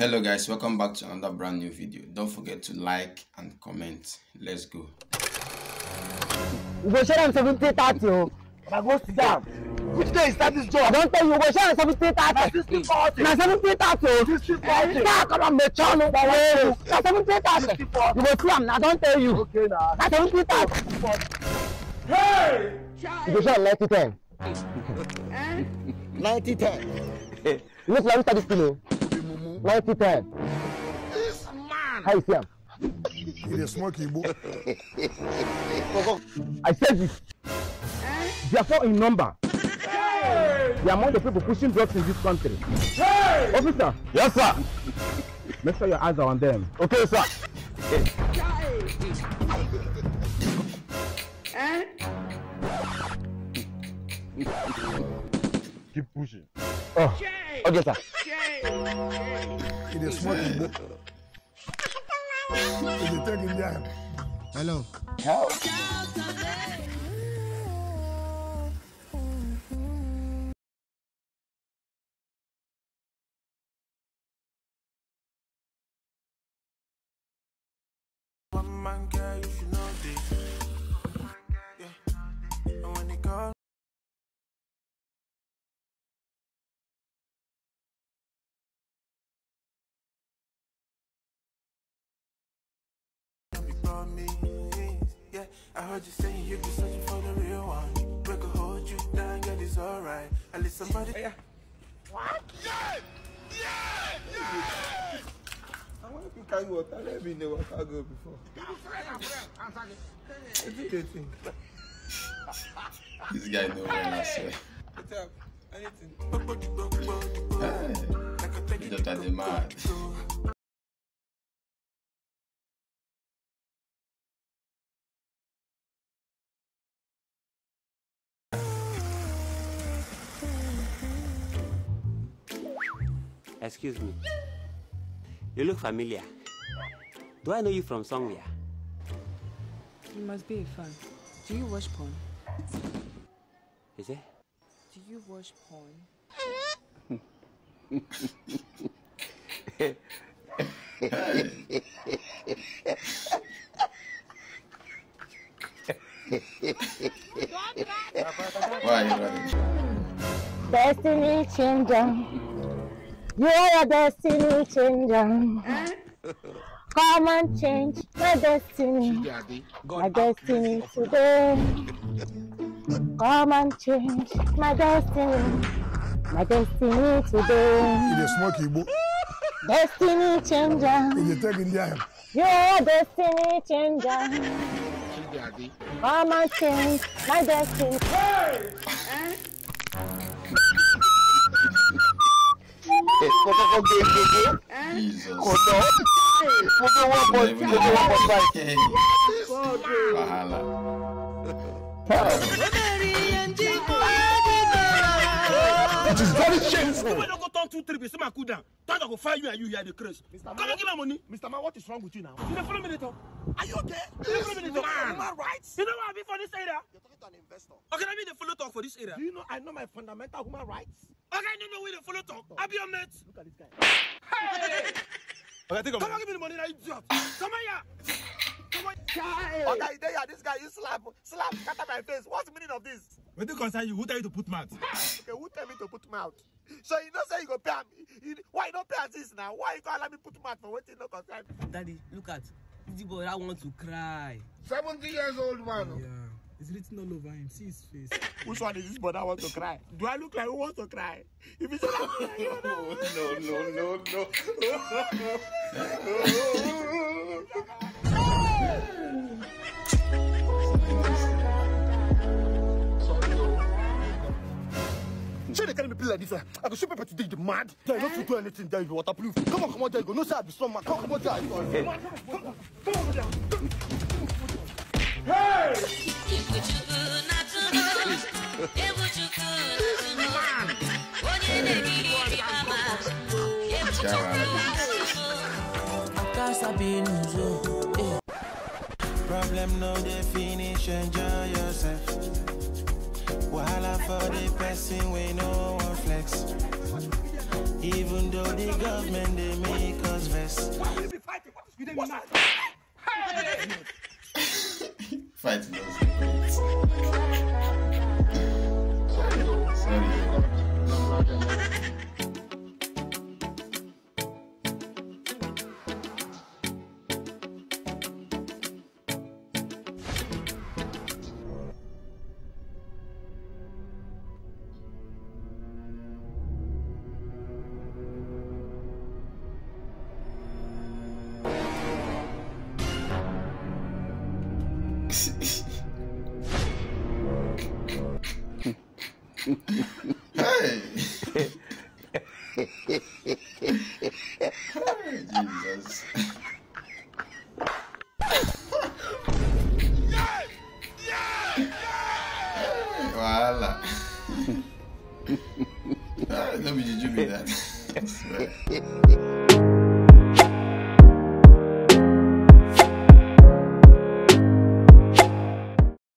Hello guys, welcome back to another brand new video. Don't forget to like and comment. Let's go. You go share them 70/30. I go sit down. Which day is that this job? I don't tell you, you go share them 70/30. 60/40. Now 70/30. 60/40. Now come on, the channel. Now 70/30. You go cram. I don't tell you. Okay now. Now 70/30. Hey! You go share 90/10. 90/10. Look, let me start this pillow. 90/10. This man. How you see him? He's a smoky boy. I said this. Therefore, in number, hey! They are among the people pushing drugs in this country. Hey! Officer. Yes, sir. Make sure your eyes are on them. Okay, sir. Keep pushing. Oh. Okay, sir. It is smoking. It is taking time. Hello. Hello. One girl, you should know this. And when it comes. Yeah, I heard you saying you be searching for the real one. We could hold you down, girl, it's alright. At least somebody. Yeah. What? Yeah! Yeah! Yeah! I want to carry water. Let me know what I go before. I'm sorry. This guy knows what I say. What's up? Anything? He's not as mad. Excuse me. You look familiar. Do I know you from somewhere? You must be a fan. Do you watch porn? Is it? Do you watch porn? Why are you running? Destiny changer. You are a destiny changer. Come and change my destiny. My destiny today. Come and change my destiny. My destiny today. It is smoky book. Destiny changer. You are a destiny changer. Come and change my destiny. Hey! It is very shameful. When I go down 2-3, so I go down. Thought I go fire you and you are the craze. Come and give my money, Mr. Man. What is wrong with you now? You don't follow me later. Are you okay? You follow me later. Am I right? You know what I mean for this area? You're talking to an investor. Okay, I mean the follow talk for this area. Do you know I know my fundamental human rights? Okay, I don't know where the follow talk. I'll be your mate. Look at this guy. Hey! Okay, take a come on, give me the money, now you idiot. Come here. Come on. Child. Okay, there you are. This guy, you slap, slap, cut my face. What's the meaning of this? What do you concern you? Who tell you to put mouth? Okay, who tell me to put mouth? So you don't say you go pay me. Why you don't pay this now? Why you can't let me put mouth for waiting? No concern. Daddy, look at this boy. I want to cry. 70 years old man. Yeah, it's written all over him. See his face. Which one is this boy that wants to cry? Do I look like who wants to cry? If it's not like no. Should they carry me like this? I could show people today the mad. They not to do anything. They be waterproof. Come on, come on, there you go. No sir, I be strong man. Come on, come on, there you go. Hey! Problem no dey finish. Enjoy yourself. Wahala for the person we know one flex. Even though the government they make You didn't mad. Hey! Fighting those things. Sorry. Hey! Hey, Jesus. Yeah! Yeah! Yeah! Voila. Let me do that. I swear.